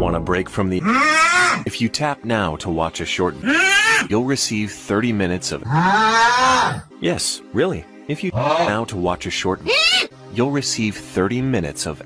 Want a break from the... If you tap now to watch a short, you'll receive 30 minutes of... Yes, really. If you tap now to watch a short, you'll receive 30 minutes of...